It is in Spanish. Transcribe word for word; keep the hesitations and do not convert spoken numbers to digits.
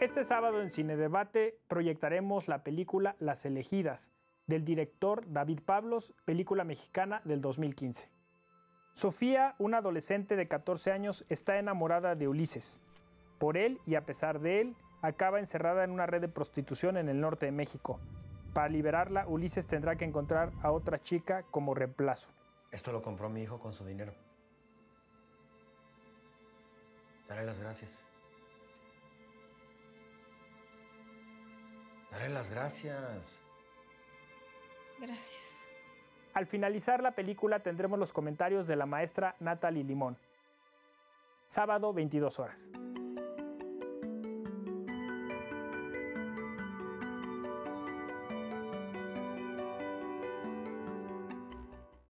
Este sábado en Cine Debate proyectaremos la película Las Elegidas, del director David Pablos, película mexicana del dos mil quince. Sofía, una adolescente de catorce años, está enamorada de Ulises. Por él y a pesar de él, acaba encerrada en una red de prostitución en el norte de México. Para liberarla, Ulises tendrá que encontrar a otra chica como reemplazo. Esto lo compró mi hijo con su dinero. Daré las gracias. Daré las gracias. Gracias. Al finalizar la película tendremos los comentarios de la maestra Natali Limón. Sábado, veintidós horas.